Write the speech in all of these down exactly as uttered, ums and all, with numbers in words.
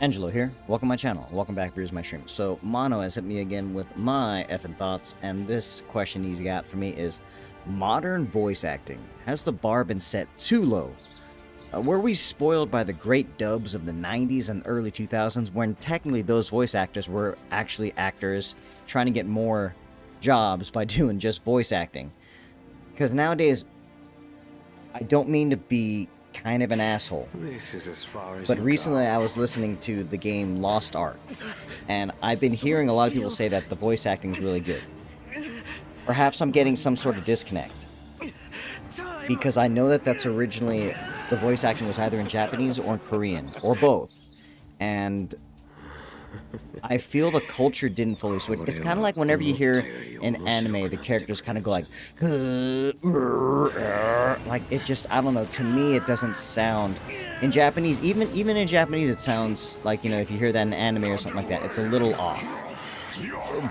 Angelo here. Welcome to my channel. Welcome back, viewers, my stream. So Mono has hit me again with my effing thoughts, and this question he's got for me is: modern voice acting, has the bar been set too low? Uh, were we spoiled by the great dubs of the nineties and early two thousands, when technically those voice actors were actually actors trying to get more jobs by doing just voice acting? Because nowadays, I don't mean to be kind of an asshole, this is as far as but recently go. I was listening to the game Lost Ark, and I've been so hearing a lot of people say that the voice acting is really good. Perhaps I'm getting some sort of disconnect, because I know that that's originally the voice acting was either in Japanese or in Korean, or both, and I feel the culture didn't fully switch. It's kind of like whenever you hear an anime, the characters kind of go like, like it just, I don't know. To me, it doesn't sound in Japanese. Even even in Japanese, it sounds like, you know, if you hear that in anime or something like that, it's a little off.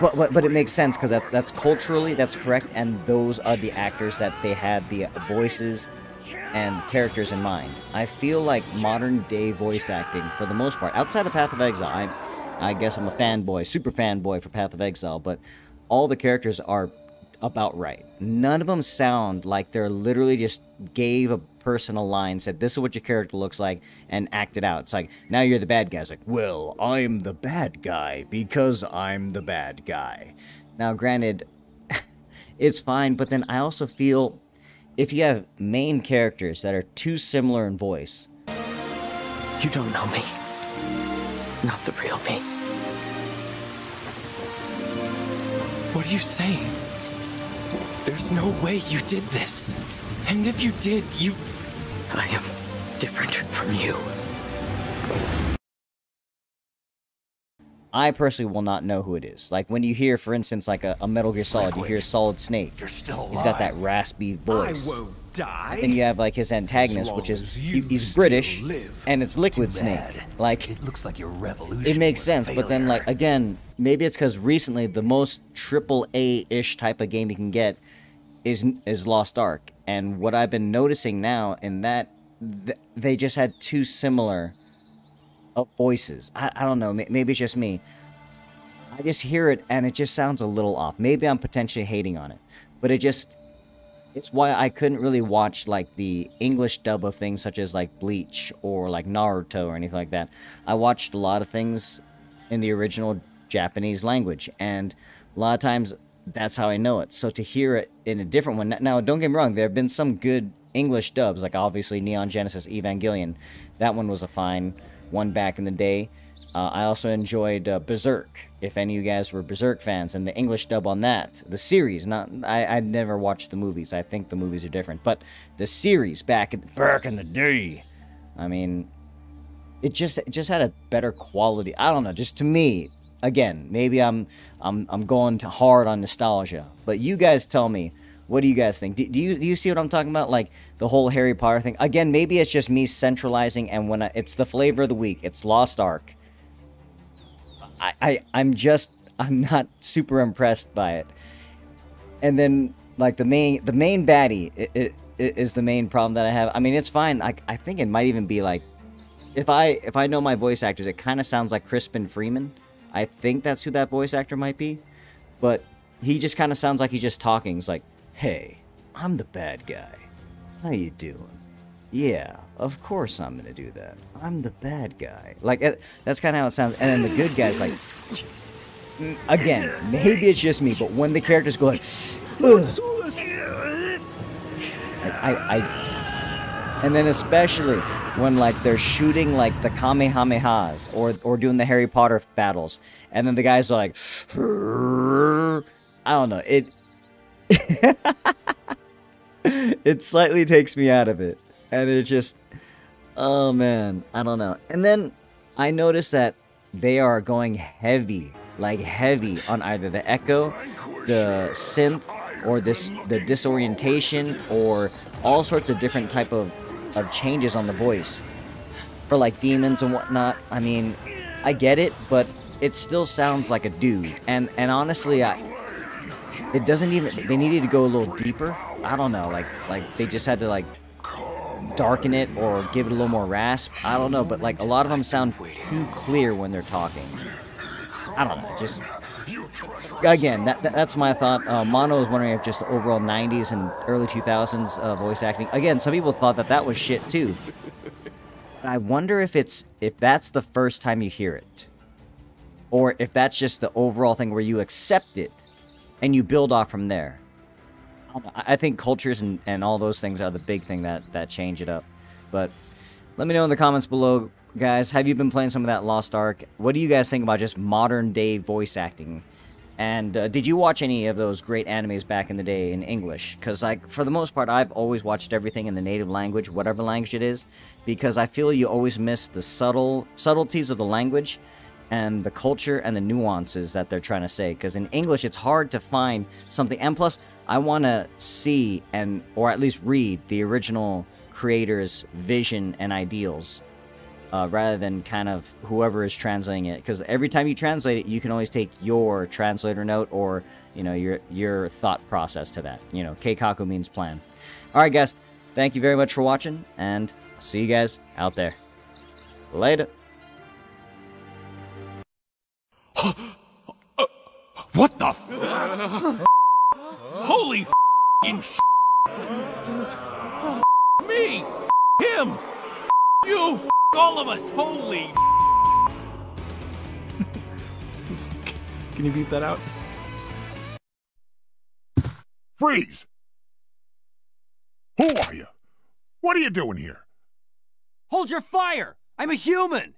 But but, but it makes sense, because that's that's culturally that's correct, and those are the actors that they had the voices and characters in mind. I feel like modern day voice acting, for the most part, outside of Path of Exile. I'm, I guess I'm a fanboy, super fanboy for Path of Exile, but all the characters are about right. None of them sound like they're literally just gave a person a line, said, this is what your character looks like, and acted out. It's like, now you're the bad guy. It's like, well, I'm the bad guy because I'm the bad guy. Now, granted, it's fine, but then I also feel if you have main characters that are too similar in voice. You don't know me. Not the real me. What are you saying? There's no way you did this. And if you did, you... I am different from you. I personally will not know who it is. Like when you hear, for instance, like a, a Metal Gear Solid, Liquid. You hear Solid Snake. You're still alive. He's got that raspy voice. I won't die. And then you have like his antagonist, which is he, he's British, and it's Liquid Snake. Like it looks like your revolution. It makes sense, failure. But then like again, maybe it's because recently the most triple A-ish type of game you can get is is Lost Ark, and what I've been noticing now in that th they just had two similar. Of voices. I, I don't know. Maybe it's just me. I just hear it and it just sounds a little off. Maybe I'm potentially hating on it, but it just, it's why I couldn't really watch like the English dub of things such as like Bleach or like Naruto or anything like that. I watched a lot of things in the original Japanese language, and a lot of times that's how I know it. So to hear it in a different one, now don't get me wrong, there have been some good English dubs, like obviously Neon Genesis Evangelion. That one was a fine one back in the day. Uh, I also enjoyed uh, Berserk, if any of you guys were Berserk fans, and the English dub on that. The series, not I, I never watched the movies. I think the movies are different. But the series back in, back in the day, I mean, it just it just had a better quality. I don't know, just to me, again, maybe I'm, I'm, I'm going too hard on nostalgia. But you guys tell me, what do you guys think? Do, do you do you see what I'm talking about? Like the whole Harry Potter thing. Again, maybe it's just me centralizing, and when I, it's the flavor of the week, it's Lost Ark. I, I I'm just I'm not super impressed by it. And then like the main the main baddie it, it, it is the main problem that I have. I mean, it's fine. Like I think it might even be like if I if I know my voice actors, it kind of sounds like Crispin Freeman. I think that's who that voice actor might be, but he just kind of sounds like he's just talking. He's like, hey, I'm the bad guy. How you doing? Yeah, of course I'm gonna do that. I'm the bad guy. Like, it, that's kind of how it sounds. And then the good guy's like... Again, maybe it's just me, but when the characters go like... I, I, I... And then especially when, like, they're shooting, like, the Kamehamehas or, or doing the Harry Potter battles. And then the guys are like... I don't know, it... It slightly takes me out of it, and it just, oh man, I don't know. And then I noticed that they are going heavy, like heavy on either the echo, the synth, or this the disorientation, or all sorts of different type of, of changes on the voice for like demons and whatnot. I mean, I get it, but it still sounds like a dude, and and honestly, I It doesn't even, they needed to go a little deeper. I don't know, like, like they just had to like darken it or give it a little more rasp. I don't know, but like a lot of them sound too clear when they're talking. I don't know, just... Again, that, that, that's my thought. Uh, Mono is wondering if just the overall nineties and early two thousands uh, voice acting. Again, some people thought that that was shit too. And I wonder if it's if that's the first time you hear it, or if that's just the overall thing where you accept it and you build off from there. I think cultures and, and all those things are the big thing that that change it up. But let me know in the comments below, guys. Have you been playing some of that Lost Ark? What do you guys think about just modern day voice acting? And uh, did you watch any of those great animes back in the day in English? Because, like, for the most part, I've always watched everything in the native language, whatever language it is, because I feel you always miss the subtle subtleties of the language and the culture and the nuances that they're trying to say. Because in English, it's hard to find something. And plus, I want to see and, or at least read, the original creator's vision and ideals. Uh, rather than kind of whoever is translating it, because every time you translate it, you can always take your translator note or, you know, your your thought process to that. You know, Keikaku means plan. All right, guys, thank you very much for watching, and see you guys out there. Later. What the? Holy f***ing sh**! Me, him, you. All of us, holy Can you beep that out? Freeze! Who are you? What are you doing here? Hold your fire! I'm a human!